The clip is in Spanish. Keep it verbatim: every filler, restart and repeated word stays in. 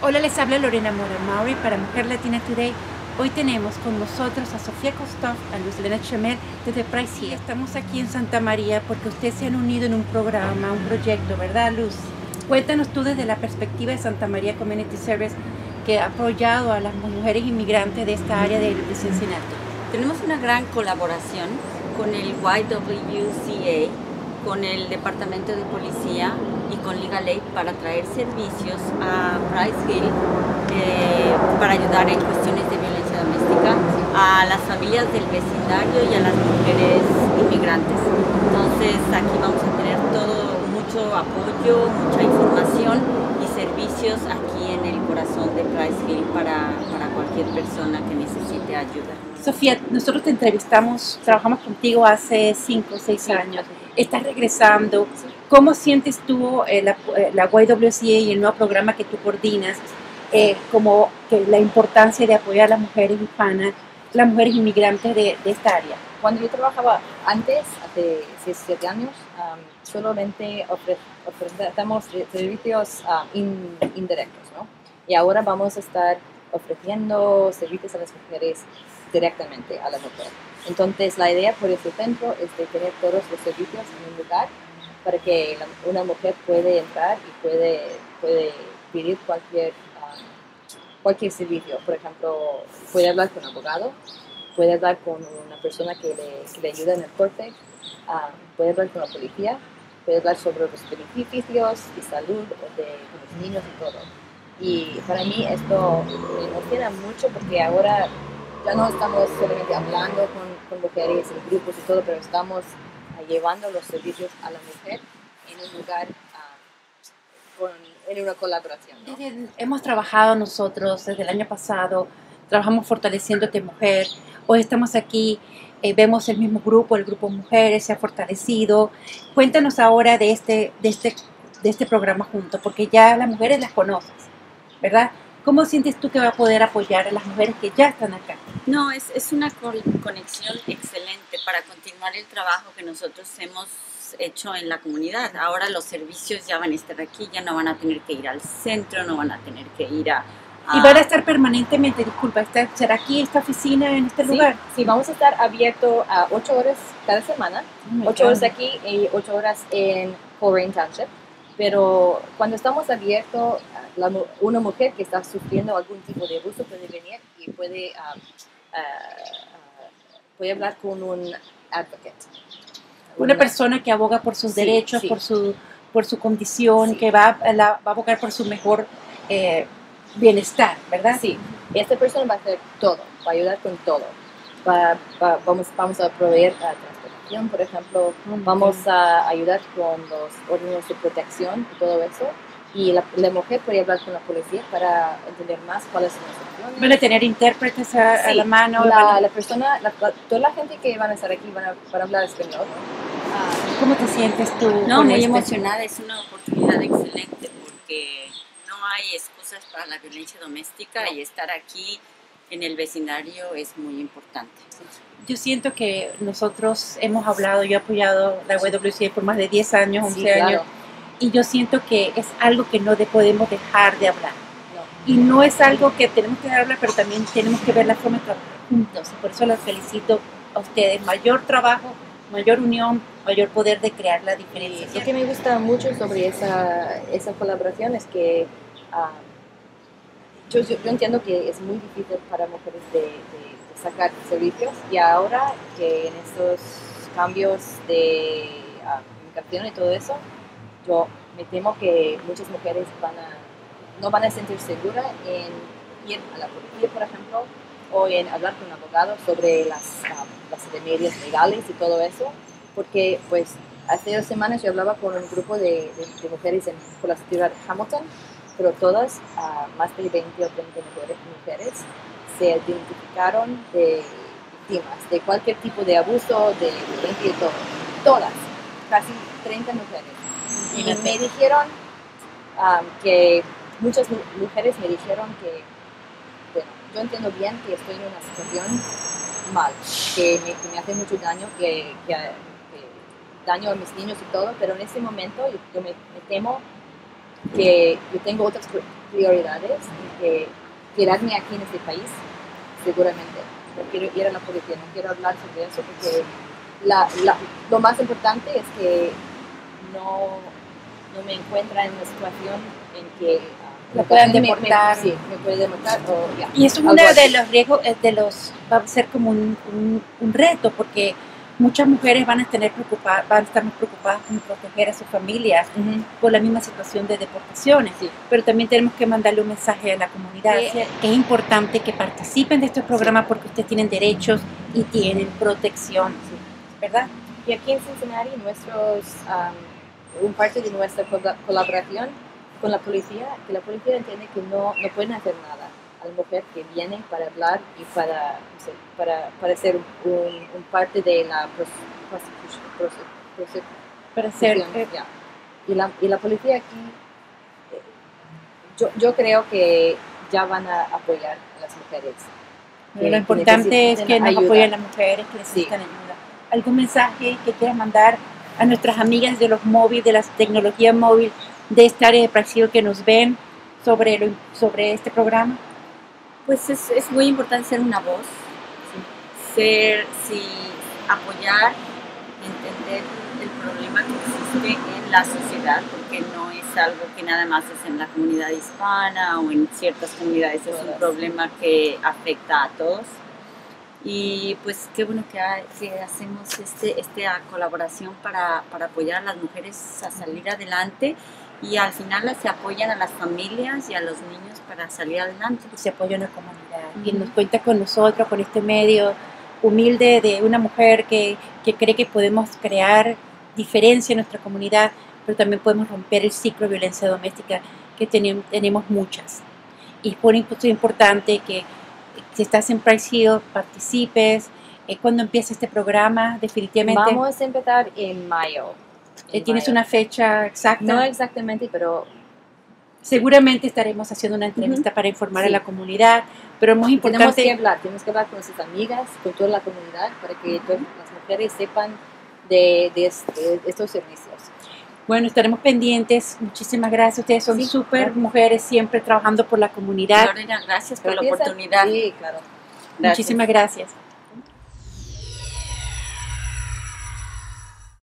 Hola, les habla Lorena Mora-Mowry para Mujer Latina Today. Hoy tenemos con nosotros a Sofía Costoff, a Luz Elena Schemmel desde Price Hill. Estamos aquí en Santa María porque ustedes se han unido en un programa, un proyecto, ¿verdad, Luz? Cuéntanos tú desde la perspectiva de Santa María Community Service, que ha apoyado a las mujeres inmigrantes de esta área de Cincinnati. Tenemos una gran colaboración con el Y W C A, con el Departamento de Policía y con Legal Aid para traer servicios a Price Hill eh, para ayudar en cuestiones de violencia doméstica a las familias del vecindario y a las mujeres inmigrantes. Entonces aquí vamos a tener todo, mucho apoyo, mucha información y servicios aquí en el corazón de Price Hill para, para cualquier persona que necesite ayuda. Sofía, nosotros te entrevistamos, trabajamos contigo hace cinco o seis sí. años. Estás regresando. ¿Cómo sientes tú eh, la, la Y W C A y el nuevo programa que tú coordinas, eh, como que la importancia de apoyar a las mujeres hispanas, las mujeres inmigrantes de, de esta área? Cuando yo trabajaba antes, hace diecisiete años, um, solamente ofre, ofrecemos servicios um, in, indirectos, ¿no? Y ahora vamos a estar ofreciendo servicios a las mujeres directamente a la mujer. Entonces, la idea por este centro es de tener todos los servicios en un lugar para que la, una mujer puede entrar y puede, puede pedir cualquier, um, cualquier servicio. Por ejemplo, puede hablar con un abogado, puede hablar con una persona que le, que le ayuda en el corte, um, puede hablar con la policía, puede hablar sobre los beneficios de salud de, de los niños y todo. Y para mí esto me emociona mucho porque ahora ya no estamos solamente hablando con, con mujeres en grupos y todo, pero estamos llevando los servicios a la mujer en un lugar, uh, con, en una colaboración, ¿no? Hemos trabajado nosotros desde el año pasado, trabajamos fortaleciéndote mujer. Hoy estamos aquí, eh, vemos el mismo grupo, el grupo Mujeres se ha fortalecido. Cuéntanos ahora de este, de este, de este programa junto, porque ya las mujeres las conoces, ¿verdad? ¿Cómo sientes tú que va a poder apoyar a las mujeres que ya están acá? No, es, es una conexión excelente para continuar el trabajo que nosotros hemos hecho en la comunidad. Ahora los servicios ya van a estar aquí, ya no van a tener que ir al centro, no van a tener que ir a... a... Y van a estar permanentemente, disculpa, ¿será aquí esta oficina, en este sí, lugar? Sí, vamos a estar abierto a ocho horas cada semana, ocho horas aquí y ocho horas en Horain Township. Pero cuando estamos abiertos, la, una mujer que está sufriendo algún tipo de abuso puede venir y puede, uh, uh, puede hablar con un advocate. Una, una persona que aboga por sus sí, derechos, sí. Por, su, por su condición, sí. que va, la, va a abogar por su mejor eh, bienestar, ¿verdad? Sí, y esta persona va a hacer todo, va a ayudar con todo. Va, va, vamos, vamos a proveer a por ejemplo, vamos a ayudar con los órdenes de protección y todo eso. Y la, la mujer puede hablar con la policía para entender más cuáles son las opciones. Van a tener intérpretes a, sí. a la mano. La, a... la persona, la, toda la gente que van a estar aquí van a, van a hablar español. Uh, ¿Cómo te sientes tú? No, muy este? emocionada. Es una oportunidad excelente porque no hay excusas para la violencia doméstica no. y estar aquí en el vecindario es muy importante. Yo siento que nosotros hemos hablado, yo he apoyado la Y W C A por más de diez años, once sí, claro. años, y yo siento que es algo que no de podemos dejar de hablar. No. Y no es algo que tenemos que hablar, pero también tenemos que ver la forma de trabajar juntos. Por eso las felicito a ustedes. Mayor trabajo, mayor unión, mayor poder de crear la diferencia. Lo que me gusta mucho sobre esa, esa colaboración es que... Uh, Yo, yo, yo entiendo que es muy difícil para mujeres de, de, de sacar servicios y ahora que en estos cambios de comunicación uh, y todo eso, yo me temo que muchas mujeres van a, no van a sentir seguras en ir a la policía, por ejemplo, o en hablar con un abogado sobre las, uh, las remedios legales y todo eso, porque pues hace dos semanas yo hablaba con un grupo de, de, de mujeres en, por la ciudad de Hamilton, pero todas, uh, más de veinte o treinta mujeres, se identificaron de víctimas, de cualquier tipo de abuso, de violencia y todo. Todas, casi treinta mujeres. Y sí. me dijeron um, que, muchas mujeres me dijeron que, bueno, yo entiendo bien que estoy en una situación mal, que me, que me hace mucho daño, que, que, que daño a mis niños y todo, pero en ese momento yo, yo me, me temo que yo tengo otras prioridades que quedarme aquí en este país, seguramente. No quiero ir a la policía, no quiero hablar sobre eso, porque la, la, lo más importante es que no, no me encuentra en una situación en que uh, me puedan deportar. Me, sí, me pueden deportar. O, yeah, y es uno de los riesgos, de los, va a ser como un, un, un reto, porque muchas mujeres van a, tener preocupada, van a estar muy preocupadas con proteger a sus familias uh-huh. por la misma situación de deportaciones, sí. pero también tenemos que mandarle un mensaje a la comunidad. Sí. Es importante que participen de estos programas sí. porque ustedes tienen derechos y tienen protección, sí. ¿verdad? Y aquí en Cincinnati, nuestros, um, un parte de nuestra colaboración con la policía, que la policía entiende que no, no pueden hacer nada a la mujer que viene para hablar y para, no sé, para, para ser un, un parte de la prosecución. Pros, pros, pros, para ser. Yeah. Y, la, y la policía aquí, yo, yo creo que ya van a apoyar a las mujeres. Lo importante es que nos apoyen a las mujeres que necesitan sí. ayuda. ¿Algún mensaje que quieras mandar a nuestras amigas de los móviles, de la tecnología móvil, de esta área de práctica que nos ven sobre, lo, sobre este programa? Pues es, es muy importante ser una voz, sí. ser, sí, apoyar, entender el problema que existe en la sociedad, porque no es algo que nada más es en la comunidad hispana o en ciertas comunidades, es un problema que afecta a todos. Y pues qué bueno que, ha, que hacemos este, esta colaboración para, para apoyar a las mujeres a salir adelante, y al final se apoyan a las familias y a los niños para salir adelante. Y se apoya a la comunidad mm-hmm. y nos cuenta con nosotros, con este medio humilde de una mujer que, que cree que podemos crear diferencia en nuestra comunidad, pero también podemos romper el ciclo de violencia doméstica que ten, tenemos muchas. Y por eso es importante que si estás en Price Hill, participes. ¿Cuándo empieza este programa? Definitivamente. Vamos a empezar en mayo. En ¿Tienes mayo. una fecha exacta? No exactamente, pero... Seguramente estaremos haciendo una entrevista uh-huh. para informar sí. a la comunidad, pero es muy importante... Tenemos que hablar, tenemos que hablar con nuestras amigas, con toda la comunidad, para que uh-huh. todas las mujeres sepan de, de, de estos servicios. Bueno, estaremos pendientes. Muchísimas gracias. Ustedes son súper sí, mujeres, siempre trabajando por la comunidad. Lorena, gracias por gracias la oportunidad. Sí, claro. Gracias. Muchísimas gracias.